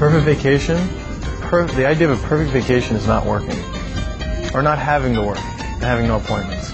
Perfect vacation, the idea of a perfect vacation is not working, or not having to work, and having no appointments.